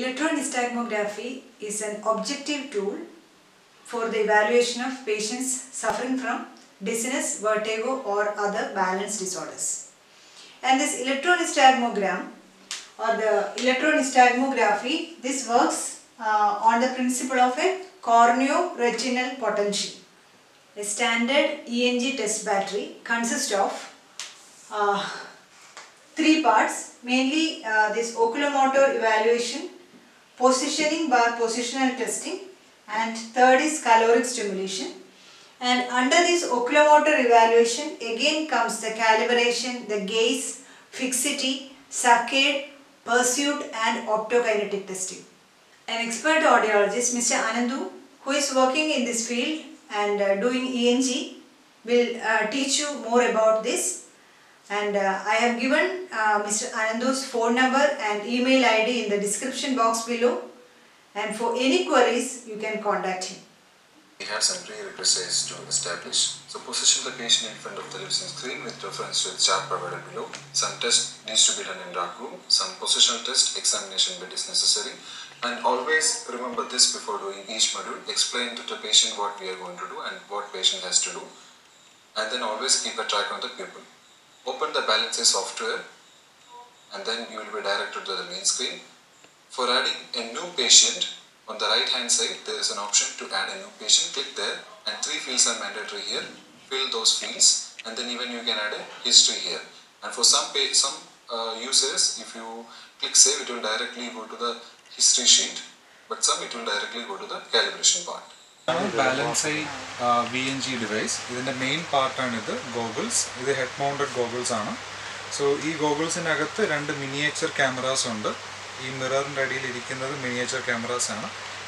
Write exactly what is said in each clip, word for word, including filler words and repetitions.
Electronystagmography is an objective tool for the evaluation of patients suffering from dizziness, vertigo or other balance disorders. And this electronystagmogram or the electronystagmography, this works uh, on the principle of a corneo retinal potential. A standard E N G test battery consists of uh, three parts, mainly uh, this oculomotor evaluation, positioning by positional testing, and third is caloric stimulation. And under this oculomotor evaluation again comes the calibration, the gaze, fixity, saccade, pursuit and optokinetic testing. An expert audiologist, Mister Anandu, who is working in this field and uh, doing E N G, will uh, teach you more about this. And uh, I have given uh, Mister Anandu's phone number and email I D in the description box below. And for any queries, you can contact him. It has some prerequisites to establish. So position the patient in front of the television screen with reference to the chart provided below. Some test needs to be done in dark room. Some positional test examination bed is necessary. And always remember this before doing each module. Explain to the patient what we are going to do and what patient has to do. And then always keep a track on the pupil. Open the Balancer software and then you will be directed to the main screen. For adding a new patient, on the right hand side there is an option to add a new patient. Click there and three fields are mandatory here. Fill those fields and then even you can add a history here. And for some pay, some uh, users, if you click save, it will directly go to the history sheet, but some it will directly go to the calibration part. Balance I uh, V N G device. This is the main part and the goggles. This is head mounted goggles. So these goggles in agathe two miniature cameras on the mirror and ready miniature cameras.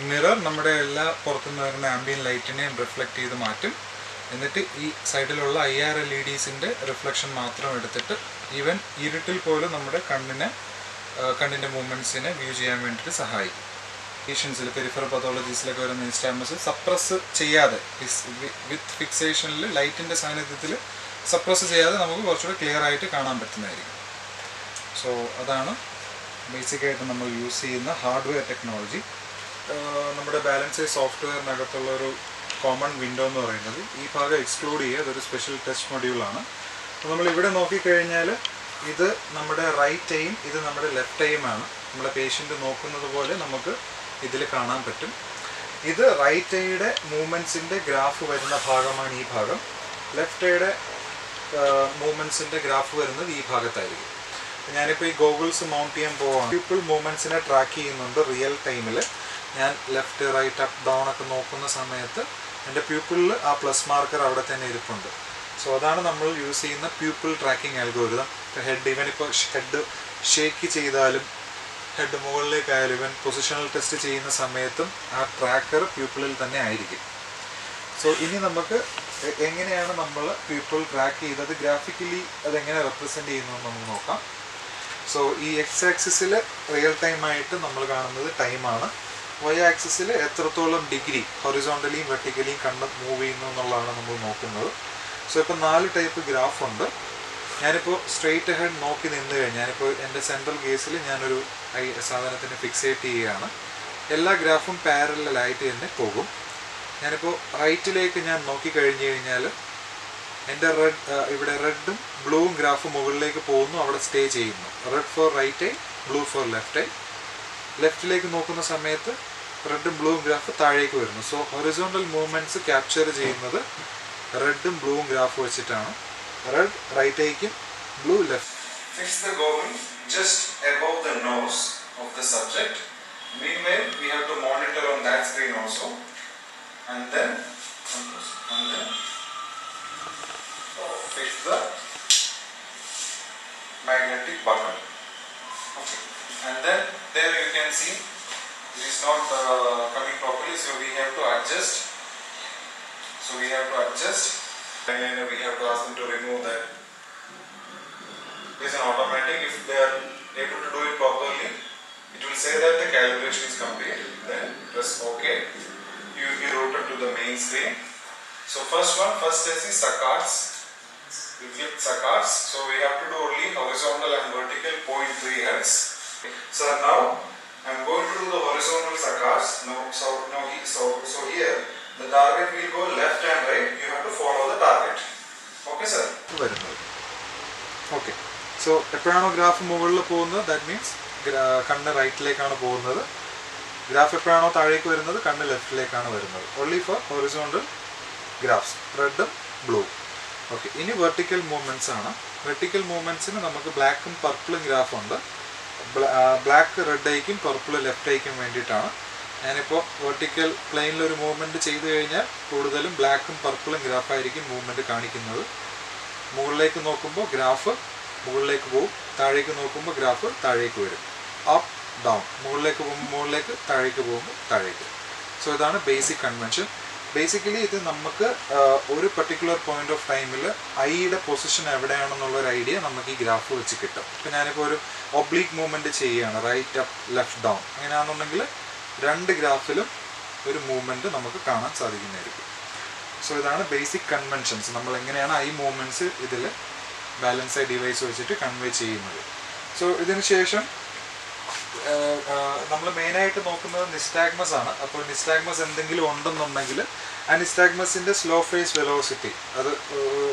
In mirror, number ella porthan ambient light and reflect the matter. And that e side all I R L E Ds in the reflection matram editha. Even irritil pole number condina. Content movements in a V G M and the Sahai. Patients in peripheral pathologies like nystagmus suppress cheyade with fixation light in the sign of the suppress cheyade, we clear eye to Kanam Batanari. So, Adana basically we use in the hardware technology. Number balance is software Nagatolo common window. If I explode here, there is special test module. So, we will look at this is our right eye, this is our left eye. We will see the patient. This is the right eye movements in the graph. Left eye movements in the graph. I am going to mount the goggles. Pupil movements are tracked in real time. I am left, right, up, down. And the pupil is a plus marker. So that's why we use the pupil tracking algorithm. The head, even if head shake, head move, even positional test, the tracker pupil will be. So this is how we pupil track graphically represent it. So this x-axis is real time, time. Y-axis is degree, horizontally and vertically moving. So now four type of graph. I am straight ahead noking in the central gaze. I am fixating all graphs in parallel. I am right red and blue graph will stay. Red for right eye, blue for left eye. Left leg red and blue graph will. So horizontal movements capture red and blue graph. Red right eye, blue left. Fix the goggle just above the nose of the subject. Meanwhile, we have to monitor on that screen also. And then, and then oh, fix the magnetic button. Okay. And then there you can see it is not uh, coming properly, so we have to adjust. So we have to adjust and we have to ask them to remove that. It is an automatic. If they are able to do it properly, it will say that the calibration is complete. Then press OK. You will be routed to the main screen. So first one, first test is saccades. We click saccades. So we have to do only horizontal and vertical zero point three hertz. So now I am going to horizontal saccades. No, so, no, so, so here the target will go left and right. You have to follow the target. Okay, sir. Okay. So, graph that means kanna right leg aanu povanathu. Graph eppano thaazhekku varunathu kanna left leg aanu varunathu. Only for horizontal graphs. Red and blue. Okay. Ini vertical movements aanu. Vertical movements inu namakku black and purple graph undu. Black red ആയിരിക്കും purple left ആയിരിക്കും വേണ്ടിയിട്ടാണ് ഞാനിപ്പോൾ vertical പ്ലെയിനിൽ ഒരു movement ചെയ്തു കഴിഞ്ഞാൽ കൂടുതലും ബ്ലാക്കും പർപ്പിളും ഗ്രാഫായിരിക്കും മൂവ്മെൻറ്റ് കാണിക്കുന്നത്. മുകളിലേക്ക് നോക്കുമ്പോൾ ഗ്രാഫ് മുകളിലേക്ക് പോവും, താഴേക്ക് നോക്കുമ്പോൾ ഗ്രാഫ് താഴേക്ക് വരും. അപ്പ് ഡൗൺ, മുകളിലേക്ക് പോകുമ്പോൾ മുകളിലേക്ക്, താഴേക്ക് പോകുമ്പോൾ താഴേക്ക്. സോ ഇതാണ് ബേസിക് കൺവെൻഷൻ. ബേസിക്കലി ഇത് നമുക്ക് ഒരു പർട്ടിക്കുലർ പോയിൻ്റ് ഓഫ് ടൈമിൽ ഐയുടെ പൊസിഷൻ എവിടെയാണെന്നുള്ളൊരു ഐഡിയ നമുക്ക് ഈ ഗ്രാഫ് വെച്ച് കിട്ടും. ഇപ്പോൾ ഞാനിപ്പോൾ ഒരു ഒബ്ലീക്ക് മൂവ്മെൻറ്റ് ചെയ്യുകയാണ്, റൈറ്റ് അപ്പ് ലെഫ്റ്റ് ഡൗൺ. അങ്ങനെയാണെന്നുണ്ടെങ്കിൽ രണ്ട് ഗ്രാഫിലും ഒരു മൂവ്മെൻറ്റ് നമുക്ക് കാണാൻ സാധിക്കുന്നതായിരിക്കും. സോ ഇതാണ് ബേസിക് കൺവെൻഷൻസ്, നമ്മൾ എങ്ങനെയാണ് ഐ മൂവ്മെൻറ്റ്സ് ഇതിൽ ബാലൻസ് ആയി ഡിവൈസ് വെച്ചിട്ട് കൺവേ ചെയ്യുന്നത്. സോ ഇതിന് ശേഷം നമ്മൾ മെയിനായിട്ട് നോക്കുന്നത് നിസ്റ്റാഗ്മസ് ആണ്. അപ്പോൾ നിസ്റ്റാഗ്മസ് എന്തെങ്കിലും ഉണ്ടെന്നുണ്ടെങ്കിൽ ആ നിസ്റ്റാഗ്മസിൻ്റെ സ്ലോ ഫേസ് വെലോസിറ്റി, അത്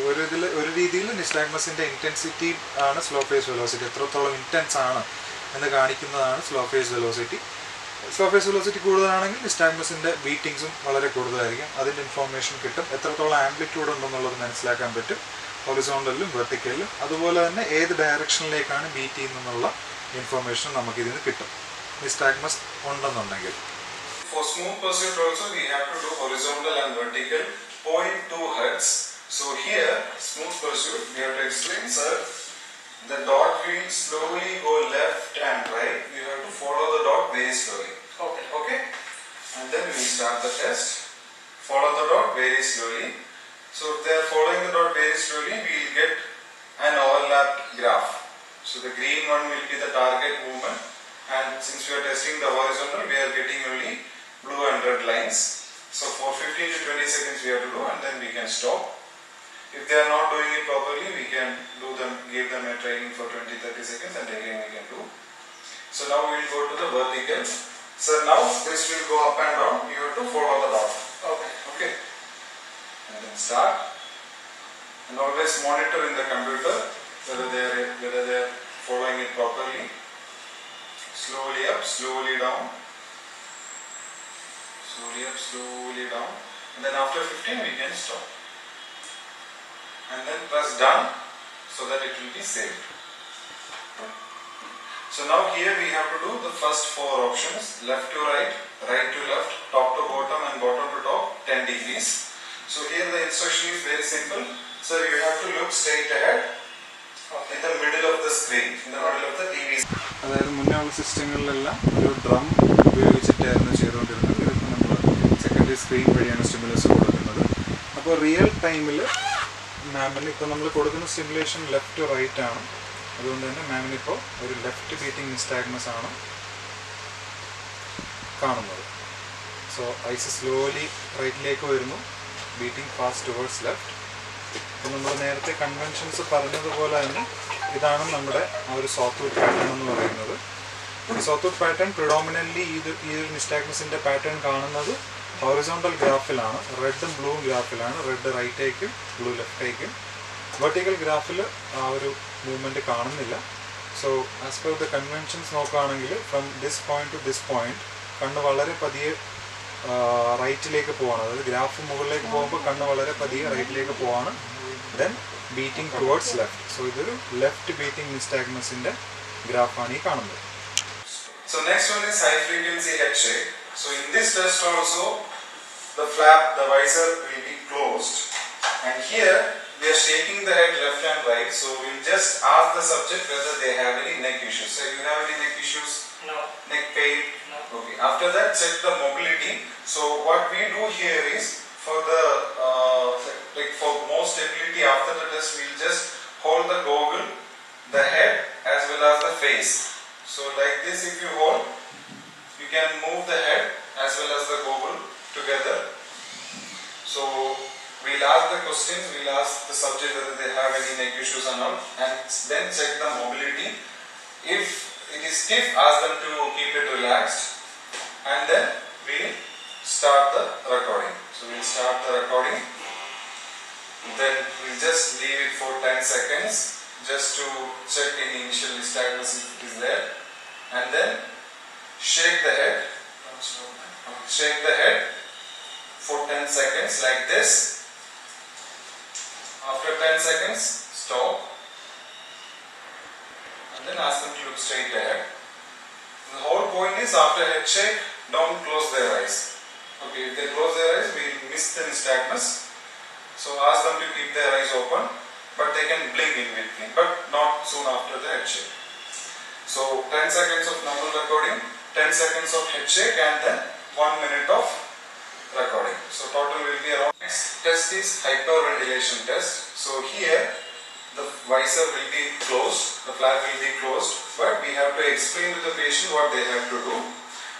ഒരു ഇതിൽ ഒരു രീതിയിൽ നിസ്റ്റാഗ്മസിൻ്റെ ഇൻറ്റൻസിറ്റി ആണ് സ്ലോ ഫേസ് വെലോസിറ്റി, എത്രത്തോളം ഇൻറ്റൻസ് ആണ് എന്ന് കാണിക്കുന്നതാണ് slow phase velocity. Slow phase velocity കൂടുതലാണെങ്കിൽ നിസ്റ്റാഗ്മസിൻ്റെ ബീറ്റിങ്സും വളരെ കൂടുതലായിരിക്കും, അതിൻ്റെ ഇൻഫോർമേഷൻ കിട്ടും. എത്രത്തോളം ആംപ്ലിറ്റ്യൂഡ് ഉണ്ടെന്നുള്ളത് മനസ്സിലാക്കാൻ പറ്റും ഹൊറിസോണ്ടലിലും വെർട്ടിക്കലിലും. അതുപോലെ തന്നെ ഏത് ഡയറക്ഷനിലേക്കാണ് ബീറ്റ് ചെയ്യുന്നതെന്നുള്ള information namakidinu kittum nystagmus undannunnengil. For smooth pursuit also we have to do horizontal and vertical zero point two hertz. So here smooth pursuit we have to explain, sir, the dot will slowly go left and right, you have to follow the dot very slowly. Okay, okay, and then we start the test. Follow the dot very slowly. So if they are following the dot very slowly, we will get an overlapped graph. So the green one will be the target movement, and since we are testing the horizontal, we are getting only blue and red lines. So for fifteen to twenty seconds we have to do, and then we can stop. If they are not doing it properly, we can do them, give them a training for twenty to thirty seconds, and again we can do. So now we will go to the vertical. So now this will go up and down. You have to follow the dot. Okay. Okay. And then start. And always monitor in the computer whether they are whether they are following it properly. Slowly up, slowly down, slowly up, slowly down, and then after fifteen we can stop, and then press done so that it will be saved. So now here we have to do the first four options: left to right, right to left, top to bottom, and bottom to top, ten degrees. So here the instruction is very simple. So you have to look straight ahead. അതായത് മുന്നേയുള്ള സിസ്റ്റങ്ങളിലെല്ലാം ഒരു drum ഉപയോഗിച്ചിട്ടായിരുന്നു ചെയ്തുകൊണ്ടിരുന്നത്. ഇതിപ്പോൾ നമ്മൾ secondary screen വഴിയാണ് stimulus കൊടുക്കുന്നത്. അപ്പോൾ real ടൈമിൽ മാമിന് ഇപ്പോൾ നമ്മൾ കൊടുക്കുന്ന സ്റ്റിമുലേഷൻ ലെഫ്റ്റ് ടു റൈറ്റ് ആണ്. അതുകൊണ്ട് തന്നെ മാമിനിപ്പോൾ ഒരു ലെഫ്റ്റ് ബീറ്റിംഗ് നിസ്റ്റാഗ്മസ് ആണ് കാണുന്നത്. സോ ഐസ് സ്ലോലി റൈറ്റിലേക്ക് വരുന്നു, ബീറ്റിംഗ് ഫാസ്റ്റ് ടുവേർഡ്സ് ലെഫ്റ്റ്. അപ്പോൾ നമ്മൾ നേരത്തെ കൺവെൻഷൻസ് പറഞ്ഞതുപോലെ തന്നെ ഇതാണ് നമ്മുടെ ആ ഒരു സോത്തൂത്ത് പാറ്റേൺ എന്ന് പറയുന്നത്. സോത്തൂത്ത് പാറ്റേൺ പ്രിഡോമിനൻ്റ്ലി ഇത് ഈ ഒരു നിസ്റ്റാഗ്മസിൻ്റെ പാറ്റേൺ കാണുന്നത് ഹൊറിസോണ്ടൽ ഗ്രാഫിലാണ്, റെഡും ബ്ലൂവും ഗ്രാഫിലാണ്. റെഡ് റൈറ്റ് ആയിരിക്കും, ബ്ലൂ ലെഫ്റ്റ് ആയിരിക്കും. വെർട്ടിക്കൽ ഗ്രാഫിൽ ആ ഒരു മൂവ്മെൻറ്റ് കാണുന്നില്ല. So as per the conventions നോക്കുകയാണെങ്കിൽ from this point to this point കണ്ണ് വളരെ പതിയെ റൈറ്റിലേക്ക് പോവാണ്. അതായത് ഗ്രാഫ് മുകളിലേക്ക് പോകുമ്പോൾ കണ്ണ് വളരെ പതിയെ റൈറ്റിലേക്ക് പോവാണ്. Then beating towards left. So idoru left beating nystagmus inde graph aanu kaanunnu. So next one is high frequency head shake. So in this test also the flap, the visor will be closed, and here we are shaking the head left and right. So we will just ask the subject whether they have any neck issues. So you have any neck issues? No. Neck pain? No. Okay. After that check the mobility. So what we do here is for the uh, like for more stability after the test we will just hold the goggle, the head as well as the face. So like this if you hold, you can move the head as well as the goggle together. So we will ask the questions, we will ask the subject whether they have any neck issues or not, and then check the mobility. If it is stiff, ask them to keep it relaxed. and then we start the recording. So we will start the recording, then we will just leave it for ten seconds just to check any initial nystagmus if it is there, and then shake the head, shake the head for ten seconds like this. After ten seconds stop and then ask them to look straight ahead. The whole point is after head shake, don't close their eyes. Okay, if they close their eyes, we will miss the nystagmus. So ask them to keep their eyes open, but they can blink in between, but not soon after the head shake. So ten seconds of normal recording, ten seconds of head shake, and then one minute of recording. So total will be around. Next test is hyperventilation test. So here the visor will be closed, the flap will be closed, but we have to explain to the patient what they have to do.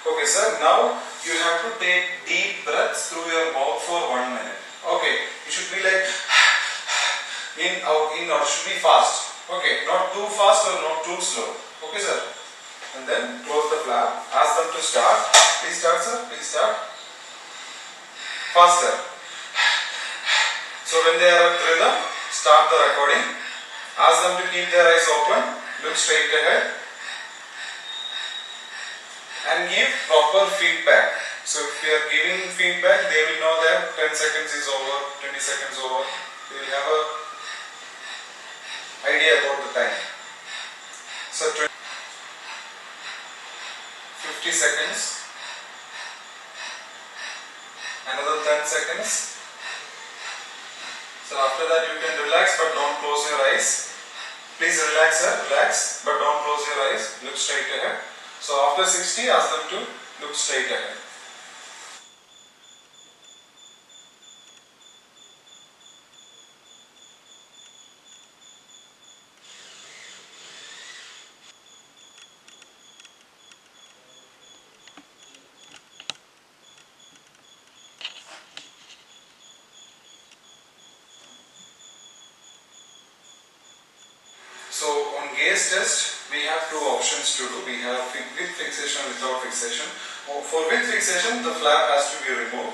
Okay sir, now you have to take deep breaths through your mouth for one minute. Okay, it should be like in, out, in, out, it should be fast. Okay, not too fast or not too slow. Okay sir, and then close the flap, ask them to start. Please start sir, please start. Faster. So when they are at rhythm, start the recording. Ask them to keep their eyes open, look straight ahead and give proper feedback. So if we are giving feedback, they will know that ten seconds is over, twenty seconds over. They will have an idea about the time. So fifty seconds, another ten seconds. So after that you can relax, but don't close your eyes. Please relax sir, relax, but don't close your eyes, look straight ahead. So after sixty, ask them to look straight ahead. So on gaze test, we have two options to do. We have with fixation and without fixation. For with fixation, the flap has to be removed.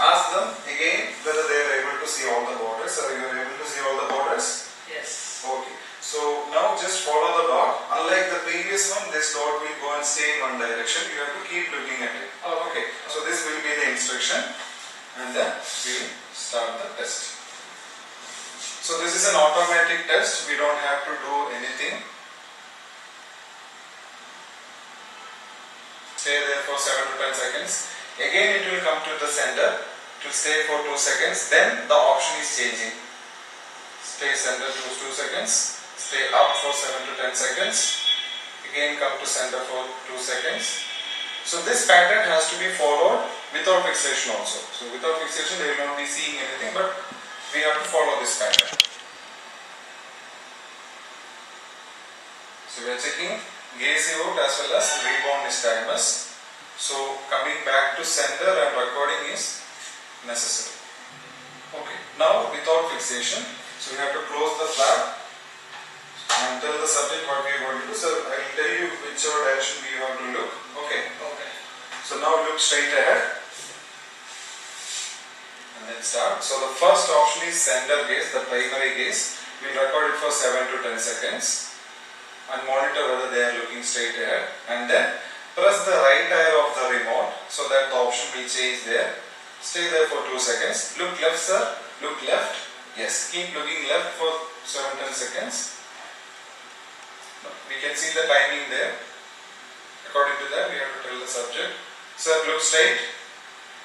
Ask them again whether they are able to see all the borders. Are you able to see all the borders? Yes. Okay. So now just follow the dot. Unlike the previous one, this dot will go and stay in one direction. You have to keep looking at it. Oh, okay. So this will be the instruction, and then we will start the test. So this is an automatic test, we don't have to do anything. Stay there for seven to ten seconds. Again it will come to the center, it will stay for two seconds, then the option is changing. Stay center for two seconds, stay up for seven to ten seconds, again come to center for two seconds. So this pattern has to be followed without fixation also. So without fixation they will not be seeing anything, but we have to follow this pattern. So we are checking gaze evoked as well as rebound nystagmus. So coming back to center and recording is necessary. Okay, now without fixation, so we have to close the flap and tell the subject what we are going to do. So I will tell you which direction we have to look. Okay. Okay. So now look straight ahead. Then start. So the first option is center gaze, the primary gaze. We will record it for seven to ten seconds and monitor whether they are looking straight ahead, and then press the right eye of the remote so that the option will change there. Stay there for two seconds. Look left sir, look left. Yes, keep looking left for seven to ten seconds. We can see the timing there. According to that we have to tell the subject, sir look straight.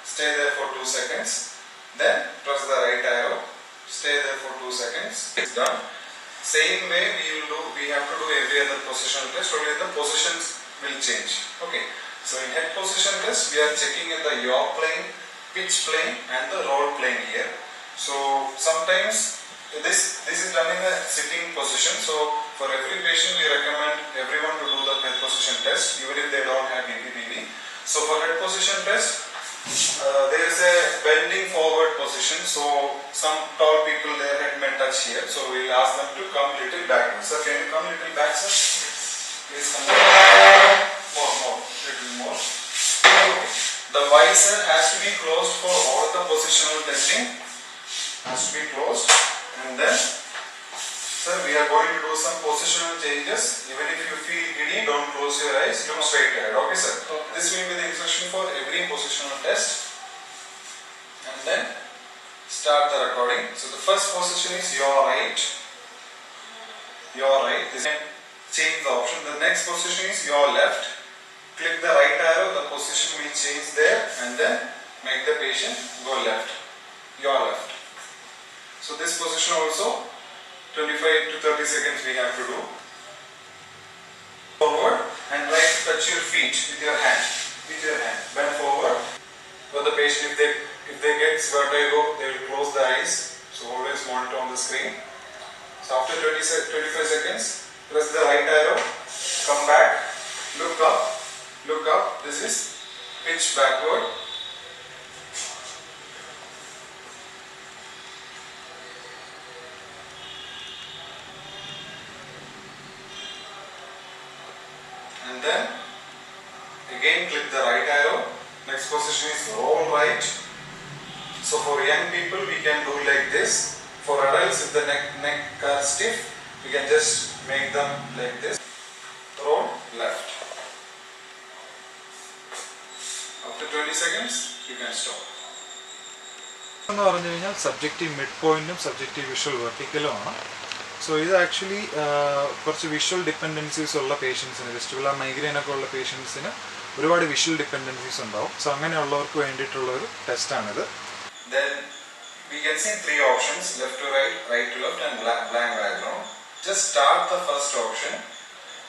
Stay there for two seconds. Then press the right arrow, stay there for two seconds, it's done. Same way we will do, we have to do every other positional test, only the positions will change. Okay, so in head position test, we are checking at the yaw plane, pitch plane and the roll plane here. So sometimes this, this is done in a sitting position, so for every patient we recommend everyone to do the head position test, even if they don't have B P P V. So for head position test, Uh, there is a bending forward position, so some tall people their head may touch here, so we will ask them to come little back. Sir, can you come little back sir? Please come back. More, more, little more. Okay. visor has to be closed for all the positional testing. Has to be closed, and then sir, we are going to do some positional changes. Even if you feel giddy, don't close your eyes. Look straight ahead. Okay, sir. Okay. This will be the instruction for every positional test, and then start the recording. So the first position is yaw right. Yaw right. This time change the option. The next position is yaw left. Click the right arrow, the position will change there, and then make the patient go left, yaw left. So this position also, twenty-five to thirty seconds we have to do. Forward and right, touch your feet with your hand, with your hand, bend forward. For the patient, if they, if they get vertigo, they will close the eyes, so always monitor on the screen. So after twenty, twenty-five seconds, press the right arrow, come back, look up. Look up, this is pitch backward. And then again click the right arrow. Next position is roll right. So for young people we can do like this. For adults, if the neck neck are stiff, we can just make them like this. Roll left. After twenty seconds, you can stop. Subjective midpoint, subjective visual vertical. So this actually uh, visual dependencies of patients, vestibular migraine patients, visual dependencies. So a test. Then we can see three options: left to right, right to left, and blank background. Just start the first option,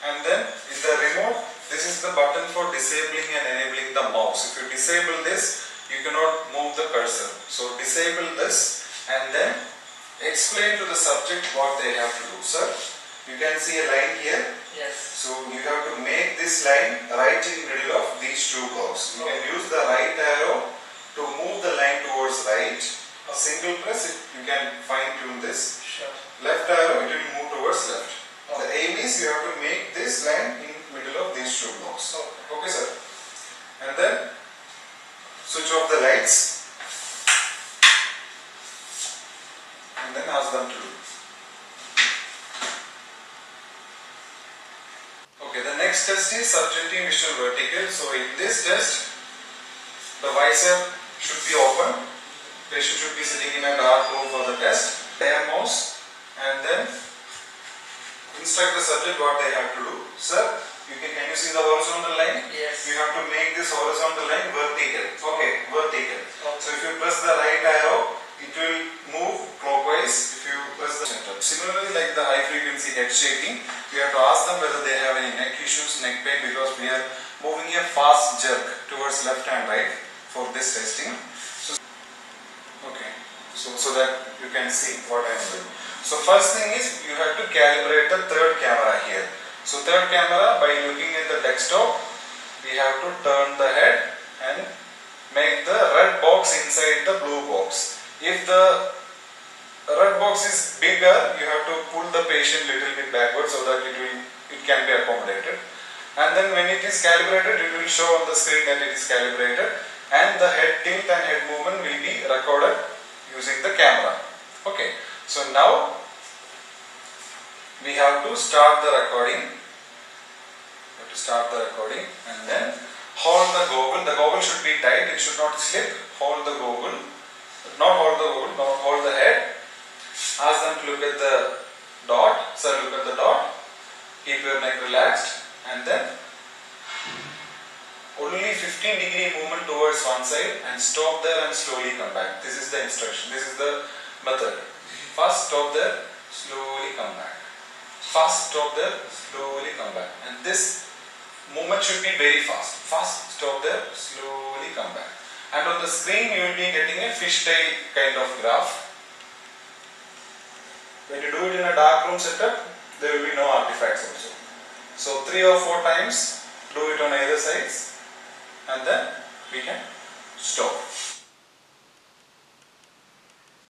and then in the remote. This is the button for disabling and enabling the mouse. If you disable this, you cannot move the cursor. So disable this and then explain to the subject what they have to do. Sir, you can see a line here. Yes. So you have to make this line right in middle of these two curves. You okay. can use the right arrow to move the line towards right. A single press, you can fine tune this. Sure. Left arrow, it will move towards left. Okay. The aim is you have to make this line in middle of these two blocks. Okay. Okay, sir. And then switch off the lights and then ask them to do. Okay, the next test is subjective visual vertical. So in this test, the visor should be open. Patient should be sitting in a dark room for the test. Their mouse, and then instruct the subject what they have to do. Sir, you can, can you see the horizontal line? Yes. You have to make this horizontal line vertical. Okay, vertical. Okay. So if you press the right arrow, it will move clockwise. If you press the center. Similarly, like the high frequency head shaking, you have to ask them whether they have any neck issues, neck pain, because we are moving a fast jerk towards left and right for this testing. So, okay. So, so that you can see what I am doing. So first thing is you have to calibrate the third camera here. So third camera, by looking at the desktop, we have to turn the head and make the red box inside the blue box. If the red box is bigger, you have to pull the patient little bit backward so that it will, it can be accommodated. And then when it is calibrated, it will show on the screen that it is calibrated, and the head tilt and head movement will be recorded using the camera. Okay. So now we have to start the recording. We have to start the recording and then hold the goggle. The goggle should be tight, it should not slip. Hold the goggle, not hold the goggle, not hold the head. Ask them to look at the dot. Sir, look at the dot. Keep your neck relaxed and then only fifteen degree movement towards one side and stop there and slowly come back. This is the instruction, this is the method. Fast stop there, slowly come back. Fast stop there, slowly come back. And this movement should be very fast. Fast stop there, slowly come back. And on the screen you will be getting a fishtail kind of graph. When you do it in a dark room setup, there will be no artifacts also. So three or four times, do it on either sides, and then we can stop.